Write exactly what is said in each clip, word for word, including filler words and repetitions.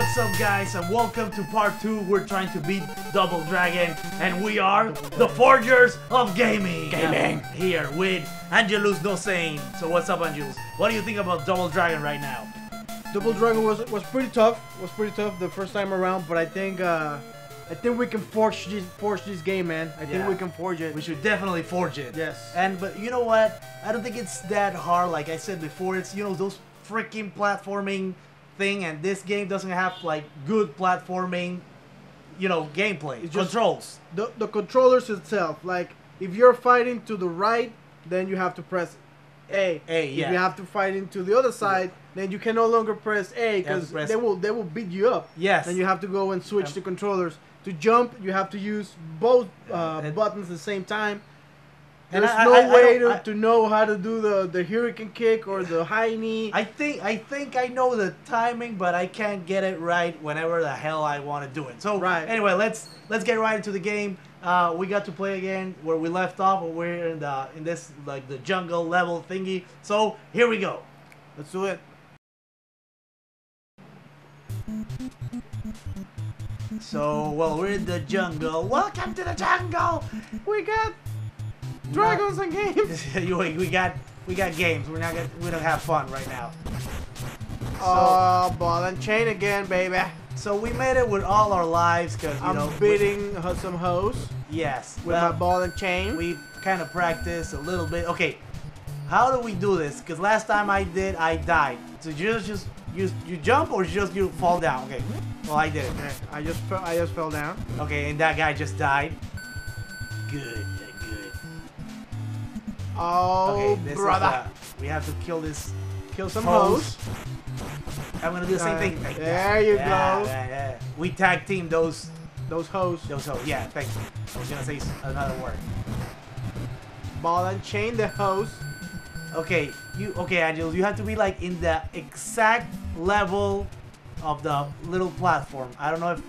What's up, guys, and welcome to part two. We're trying to beat Double Dragon, and we are the Forgers of Gaming. Gaming. Here with Angelus Nossein. So what's up, Angelus? What do you think about Double Dragon right now? Double Dragon was was pretty tough. Was pretty tough the first time around, but I think uh, I think we can forge this forge this game, man. I yeah. think we can forge it. We should definitely forge it. Yes. And but you know what? I don't think it's that hard. Like I said before, it's you know those freaking platforming. Thing, and this game doesn't have like good platforming, you know, gameplay. It's just controls. The the controllers itself. Like if you're fighting to the right, then you have to press A. A. If yeah. you have to fight into the other side, yeah. then you can no longer press A because they will they will beat you up. Yes. And you have to go and switch um, the controllers to jump. You have to use both uh, it, buttons at the same time. There's I, no I, way I to, I, to know how to do the, the hurricane kick or the high knee. I think I think I know the timing, but I can't get it right whenever the hell I want to do it. So right. anyway, let's let's get right into the game. Uh, we got to play again where we left off. We're in the in this like the jungle level thingy. So here we go. Let's do it. So well, we're in the jungle. Welcome to the jungle. We got. Dragons and games. we got we got games. We're not gonna we don't have fun right now. So, oh, ball and chain again, baby. So we made it with all our lives because you I'm know beating with, some hoes. Yes, with well, my ball and chain. We kind of practiced a little bit. Okay, how do we do this? Because last time I did, I died. So you just just you you jump or just you fall down? Okay. Well, I did it. Okay. I just I just fell down. Okay, and that guy just died. Good. Oh, okay, brother! Is, uh, we have to kill this. Kill some hoes. I'm gonna do the same uh, thing. Like there that. you yeah, go. Yeah, yeah. We tag team those. Those hoes. Those hoes. Yeah, thank you. I was gonna say another word. Ball and chain the hoes. Okay, you. Okay, Angelus, you have to be like in the exact level of the little platform. I don't know if.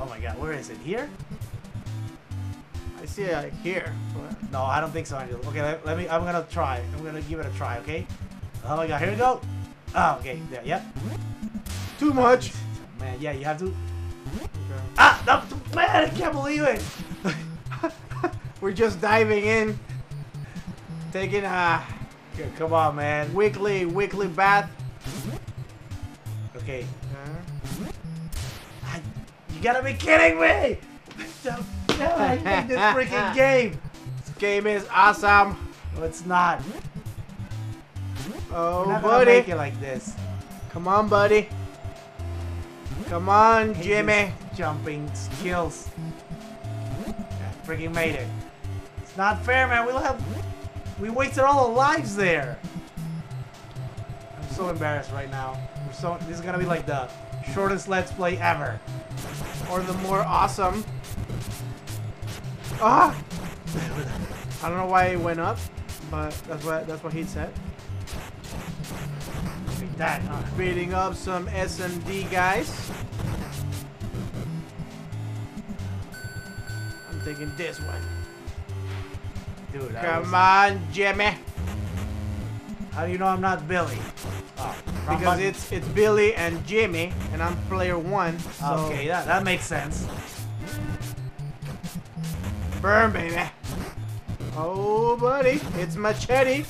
Oh my God, where is it? Here. I see it here. No, I don't think so, Angel. Okay, let, let me. I'm gonna try. I'm gonna give it a try. Okay. Oh my God. Here we go. Oh, okay. There. Yep. Too much. Man, yeah. You have to. Okay. Ah, no, man! I can't believe it. We're just diving in. Taking a. Here, come on, man. Weekly, weekly bath. Okay. Uh-huh. I, you gotta be kidding me! No, I hate this freaking game. This game is awesome. No, it's not. Oh, not buddy. Make it like this. Come on, buddy. Come on, Jimmy. Jumping skills. I freaking made it. It's not fair, man. We have we wasted all our lives there. I'm so embarrassed right now. We're so this is gonna be like the shortest Let's Play ever, or the more awesome. Ah! I don't know why it went up, but that's what that's what he said. Like that. Huh? Beating up some S M D guys. I'm taking this one. Dude, come was... on, Jimmy. How do you know I'm not Billy? Oh, because button. it's it's Billy and Jimmy, and I'm player one. So. Okay, that that makes sense. Burn, baby. Oh, buddy, it's machete.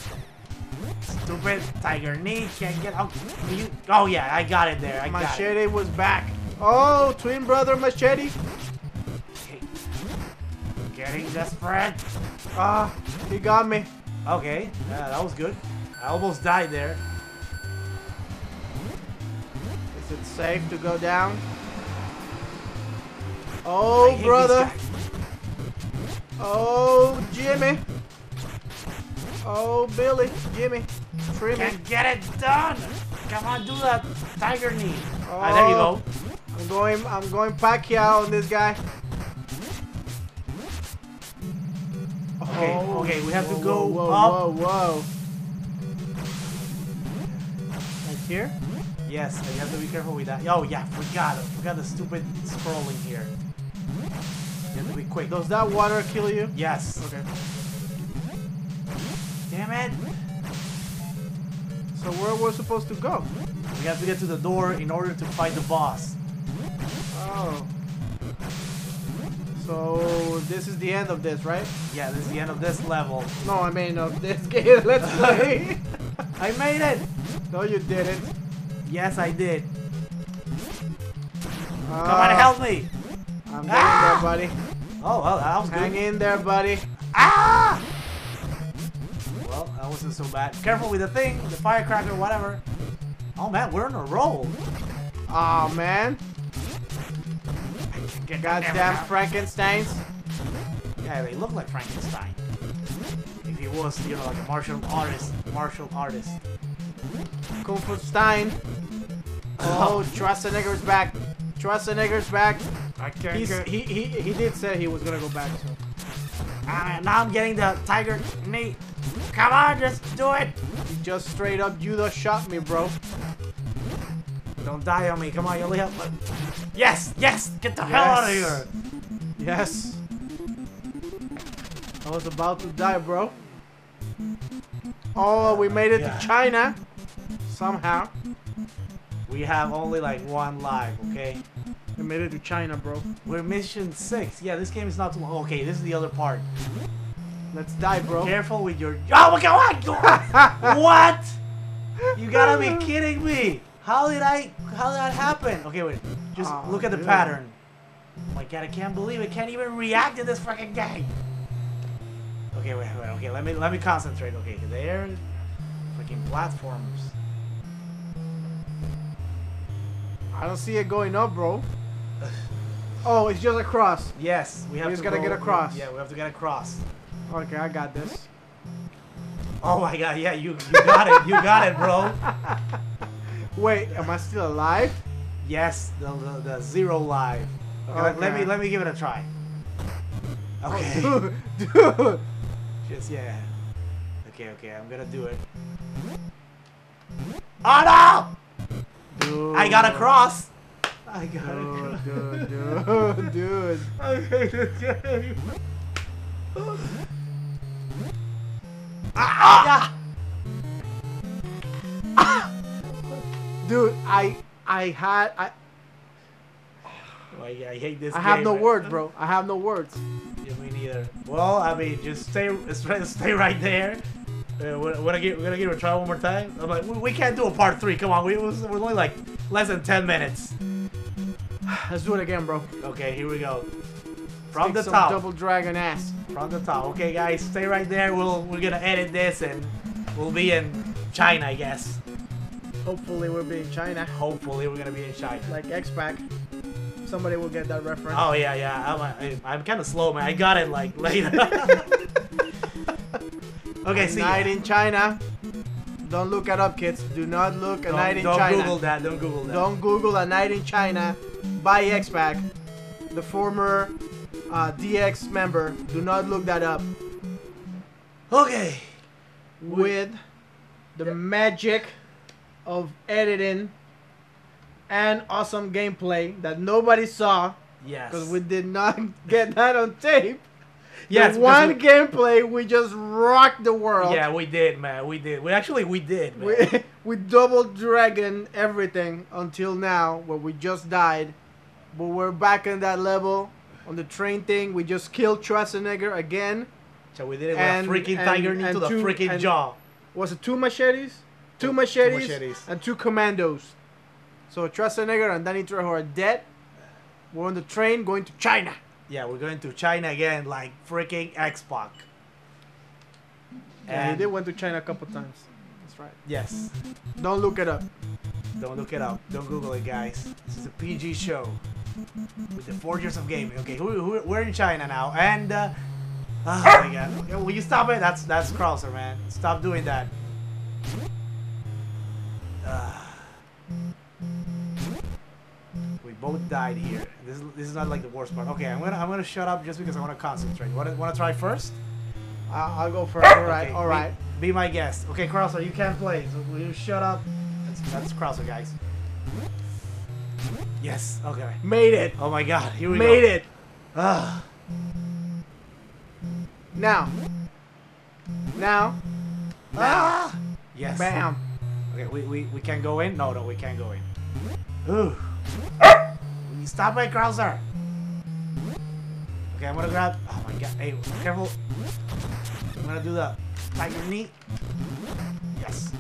Stupid tiger knee can't get out. You... Oh yeah, I got it there. I machete got it. was back. Oh, twin brother machete. Okay. Getting desperate. Ah, uh, he got me. Okay, yeah, that was good. I almost died there. Is it safe to go down? Oh, brother. Oh, Jimmy. Oh, Billy. Jimmy. Trim Can't it. get it done. Come on, do that tiger knee. Oh, ah, there you go. I'm going, I'm going Pacquiao on this guy. Okay, oh, okay, we have whoa, to go whoa, whoa, up. Whoa, whoa. Right here? Yes, you have to be careful with that. Oh, yeah, forgot. I forgot the stupid scrolling here. You have to be quick. Does that water kill you? Yes. Okay. Damn it. So where we're supposed to go? We have to get to the door in order to fight the boss. Oh. So this is the end of this, right? Yeah, this is the end of this level. No, I mean of this game. Let's play. I made it. No, you didn't. Yes, I did. Uh, Come on, help me. I'm ah! hanging there, buddy. Oh, well, that was Hang good. Hang in there, buddy. Ah! Well, that wasn't so bad. Careful with the thing, the firecracker, whatever. Oh man, we're on a roll. Oh man. Goddamn Frankensteins. Yeah, they look like Frankenstein. If he was, you know, like a martial artist. Martial artist. Kung Fu Stein. Oh, Schwarzenegger's back. Schwarzenegger's back. I can't He's, get... he, he, he did say he was gonna go back to him. Uh, now I'm getting the tiger knee. Come on, just do it. You just straight up, you just shot me, bro. Don't die on me. Come on, you only have... Yes, yes, get the yes. hell out of here. Yes. I was about to die, bro. Oh, we made it yeah. to China. Somehow. We have only like one life, okay? We made it to China, bro. We're mission six. Yeah, this game is not too long. Okay, this is the other part. Let's die, bro. Careful with your... Oh, God! What? You gotta be kidding me. How did I... How did that happen? Okay, wait. Just oh, look at the dude. pattern. Oh, my God, I can't believe it. Can't even react to this fucking game. Okay, wait, wait. Okay, let me, let me concentrate. Okay, there. Freaking platforms. I don't see it going up, bro. Oh, it's just a cross. Yes, we have we just to gotta go, get across. Yeah, we have to get across. Okay, I got this. Oh my God, yeah, you, you got it, you got it, bro. Wait, am I still alive? Yes, the, the, the zero life. Okay, okay. Let, let me let me give it a try. Okay, oh, dude, dude. Just yeah. Okay, okay, I'm gonna do it. Oh no! Dude. I got across. I got dude, it. Dude, dude, dude. I hate this game. ah, ah. Yeah. Ah. Dude, I I had I oh, yeah, I hate this I game, have no right? words, bro. I have no words. Yeah, me neither. Well, I mean, just stay stay right there. Uh, we're, we're, gonna give, we're gonna give it a try one more time. I'm like, we, we can't do a part three. Come on, we was we're only like less than ten minutes. Let's do it again, bro. Okay, here we go. From the top. Double Dragon ass. From the top. Okay, guys, stay right there. We'll we're gonna edit this and we'll be in China, I guess. Hopefully we'll be in China. Hopefully we're gonna be in China. Like X-Pac. Somebody will get that reference. Oh yeah, yeah. I'm I, I'm kind of slow, man. I got it like later. Okay, see. Night in China. Don't look it up, kids. Do not look a night in China. Don't Google that. Don't Google that. Don't Google a night in China by X-Pac, the former. Uh, D X member, do not look that up. Okay. With the yep. magic of editing and awesome gameplay that nobody saw. Yes. Because we did not get that on tape. Yes. One we... gameplay, we just rocked the world. Yeah, we did, man. We did. We actually, we did, man. We, we double dragon everything until now, where we just died. But we're back in that level. On the train thing, we just killed Schwarzenegger again. So we did it with and, a freaking and, tiger knee to the two, freaking jaw. Was it two machetes? Two, two, machetes? two machetes and two commandos. So Schwarzenegger and Danny Trejo are dead. We're on the train going to China. Yeah, we're going to China again like freaking X-Pac. Yeah, and they went to China a couple times. That's right. Yes. Don't look it up. Don't look it up. Don't Google it, guys. This is a P G show. With the four years of gaming. Okay, who, who, we're in China now, and uh, oh my God! Okay, will you stop it? That's that's Krauser, man. Stop doing that. Uh, we both died here. This this is not like the worst part. Okay, I'm gonna I'm gonna shut up just because I want to concentrate. Want want to try first? I'll, I'll go first. All right, okay, all right. Be, be my guest. Okay, Krauser, you can't play. So will you shut up? That's that's Krauser, guys. Yes, okay. Made it. Oh my God, here we Made go. Made it. Ugh. Now. Now. Now. Ah. Yes. Bam. Okay, we, we, we can't go in? No, no, we can't go in. Ooh. me. Stop it, Krauser! Okay, I'm gonna grab... Oh my god. Hey, careful. I'm gonna do the... Tiger knee. Yes.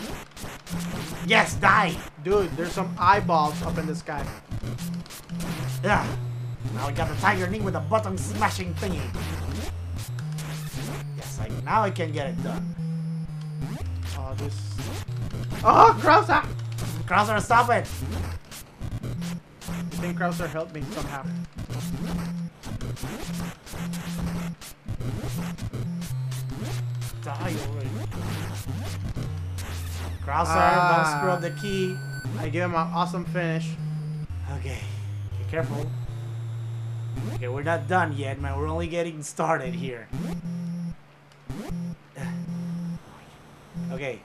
Yes, die! Dude, there's some eyeballs up in the sky. Yeah. Now I got the tiger knee with a button smashing thingy. Yes, I, now I can get it done. Oh, this... Oh, Krauser! Krauser, stop it! I think Krauser helped me somehow. Die already. Krauser, ah. Don't screw up the key. I give him an awesome finish. Okay. Be careful. Okay, we're not done yet, man. We're only getting started here. Okay.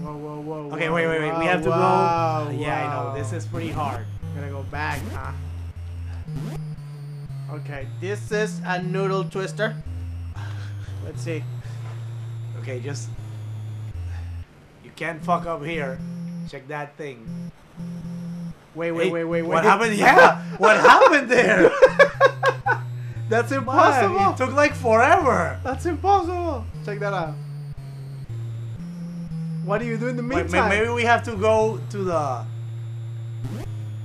Whoa, whoa, whoa. Okay, whoa, wait, wait, wait. Whoa, we have to whoa, go. Uh, yeah, whoa. I know. This is pretty hard. I'm gonna go back, huh? Okay, this is a noodle twister. Let's see. Okay, just... You can't fuck up here. Check that thing. Wait, wait, hey, wait, wait, wait. What happened? Yeah! What happened there? That's impossible! Man, it took like forever! That's impossible! Check that out. What do you do in the meantime? Wait, maybe we have to go to the...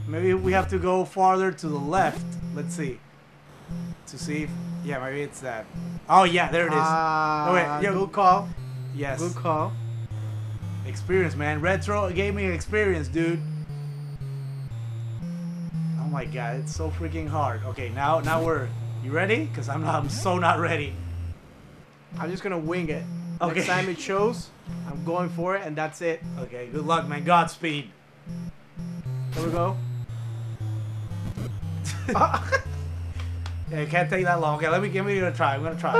Maybe we have to go farther to the left. Let's see. To see if... Yeah, maybe it's that. Oh, yeah, there it is. Uh, oh, wait, yeah, good call. Yes. Good call. Experience, man. Retro gaming experience, dude. Oh my god, it's so freaking hard. Okay, now now we're... You ready? Because I'm, I'm so not ready. I'm just gonna wing it. Okay. Next time it shows, I'm going for it, and that's it. Okay, good luck, man. Godspeed. There we go. Yeah, it can't take that long. Okay, let me give me a try. I'm gonna try.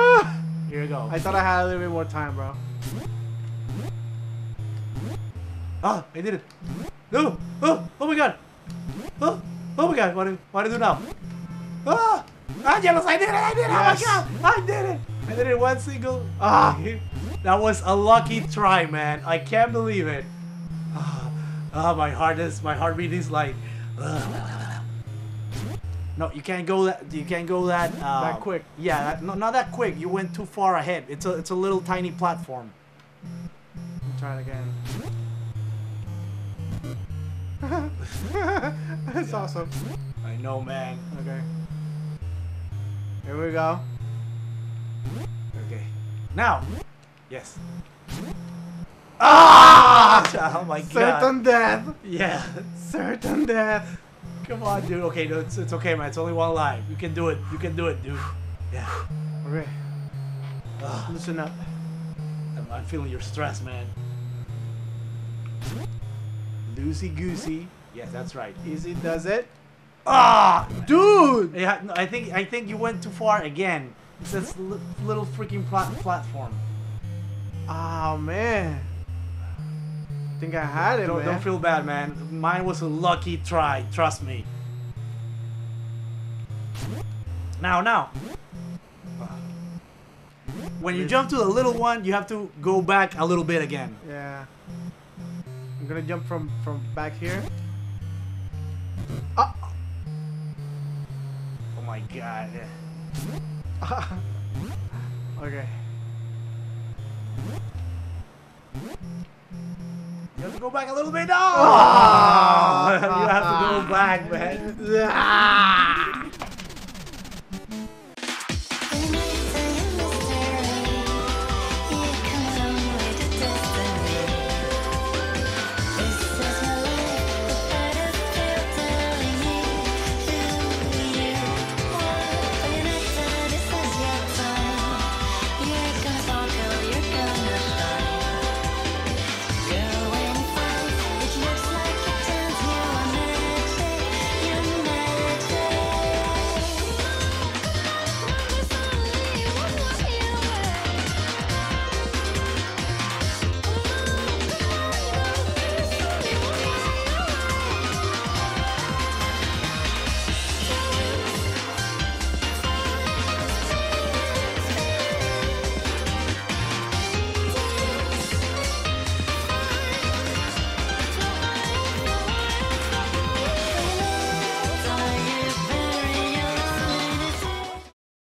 Here we go. I thought I had a little bit more time, bro. Ah, I did it. No! Oh! Oh my god! Oh! Oh my god! What do, what do I do now? Ah! Angelus, I did it! I did it! Yes. Oh my god! I did it! I did it one single. Ah! That was a lucky try, man. I can't believe it. Ah! Oh, my heart is, my heartbeat is like. Ugh. No, you can't go that. You can't go that. Uh, that quick. Yeah, that, no, not that quick. You went too far ahead. It's a, it's a little tiny platform. Try it again. That's yeah. Awesome. I know, man. Okay. Here we go. Okay. Now. Yes. Ah! Oh my god. Certain death. Yeah. Certain death. Come on, dude. Okay, no, it's, it's okay, man. It's only one life. You can do it. You can do it, dude. Yeah. Okay. Uh, Listen up. I'm, I'm feeling your stress, man. Loosey-goosey. Yes, that's right. Easy does it. Ah, dude! Yeah, no, I think I think you went too far again. It's this little freaking plat platform. Oh, man. I think I had it, don't, man. Don't feel bad, man. Mine was a lucky try. Trust me. Now, now. When you jump to the little one, you have to go back a little bit again. Yeah. I'm gonna jump from, from back here. Oh, oh my god. Okay. You have to go back a little bit. No! Oh! You have to go back, man.